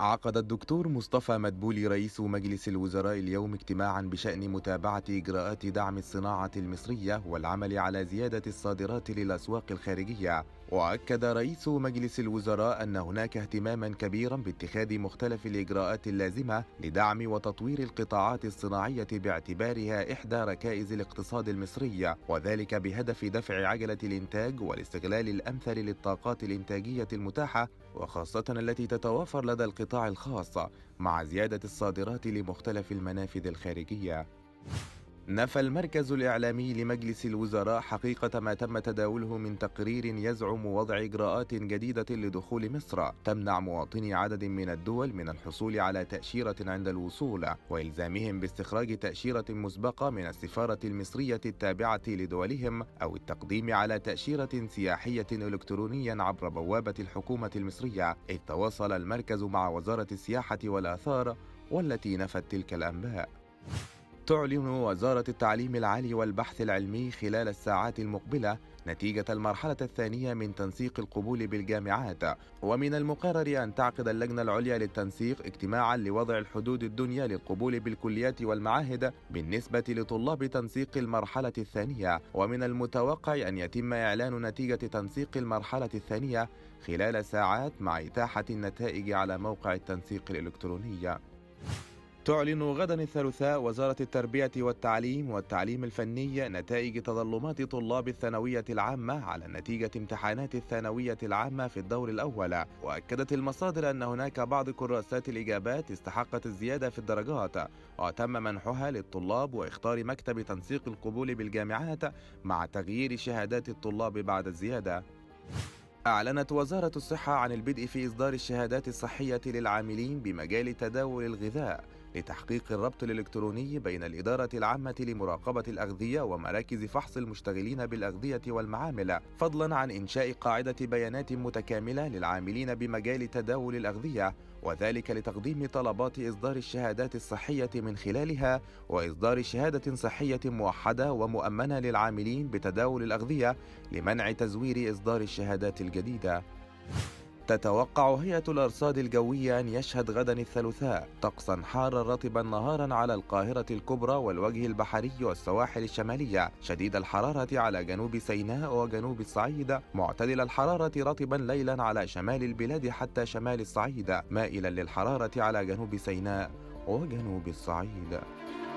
عقد الدكتور مصطفى مدبولي رئيس مجلس الوزراء اليوم اجتماعا بشأن متابعة إجراءات دعم الصناعة المصرية والعمل على زيادة الصادرات للأسواق الخارجية. وأكد رئيس مجلس الوزراء أن هناك اهتماما كبيرا باتخاذ مختلف الإجراءات اللازمة لدعم وتطوير القطاعات الصناعية باعتبارها إحدى ركائز الاقتصاد المصري، وذلك بهدف دفع عجلة الإنتاج والاستغلال الأمثل للطاقات الإنتاجية المتاحة وخاصة التي تتوافر لدى القطاع الخاص مع زيادة الصادرات لمختلف المنافذ الخارجية. نفى المركز الإعلامي لمجلس الوزراء حقيقة ما تم تداوله من تقرير يزعم وضع إجراءات جديدة لدخول مصر تمنع مواطني عدد من الدول من الحصول على تأشيرة عند الوصول، وإلزامهم باستخراج تأشيرة مسبقة من السفارة المصرية التابعة لدولهم، أو التقديم على تأشيرة سياحية إلكترونيا عبر بوابة الحكومة المصرية، إذ تواصل المركز مع وزارة السياحة والآثار والتي نفت تلك الأنباء. تعلن وزارة التعليم العالي والبحث العلمي خلال الساعات المقبلة نتيجة المرحلة الثانية من تنسيق القبول بالجامعات، ومن المقرر أن تعقد اللجنة العليا للتنسيق اجتماعا لوضع الحدود الدنيا للقبول بالكليات والمعاهد بالنسبة لطلاب تنسيق المرحلة الثانية، ومن المتوقع أن يتم إعلان نتيجة تنسيق المرحلة الثانية خلال ساعات مع إتاحة النتائج على موقع التنسيق الإلكتروني. تعلن غدا الثلاثاء وزارة التربية والتعليم الفني نتائج تظلمات طلاب الثانوية العامة على نتيجة امتحانات الثانوية العامة في الدور الأول، وأكدت المصادر أن هناك بعض كراسات الإجابات استحقت الزيادة في الدرجات وتم منحها للطلاب واختار مكتب تنسيق القبول بالجامعات مع تغيير شهادات الطلاب بعد الزيادة. أعلنت وزارة الصحة عن البدء في إصدار الشهادات الصحية للعاملين بمجال تداول الغذاء لتحقيق الربط الإلكتروني بين الإدارة العامة لمراقبة الأغذية ومراكز فحص المشتغلين بالأغذية والمعامل، فضلا عن إنشاء قاعدة بيانات متكاملة للعاملين بمجال تداول الأغذية، وذلك لتقديم طلبات إصدار الشهادات الصحية من خلالها وإصدار شهادة صحية موحدة ومؤمنة للعاملين بتداول الأغذية لمنع تزوير إصدار الشهادات الجديدة. تتوقع هيئة الأرصاد الجوية أن يشهد غدا الثلاثاء طقسا حارا رطبا نهارا على القاهرة الكبرى والوجه البحري والسواحل الشمالية، شديد الحرارة على جنوب سيناء وجنوب الصعيد، معتدل الحرارة رطبا ليلا على شمال البلاد حتى شمال الصعيد، مائلا للحرارة على جنوب سيناء وجنوب الصعيد.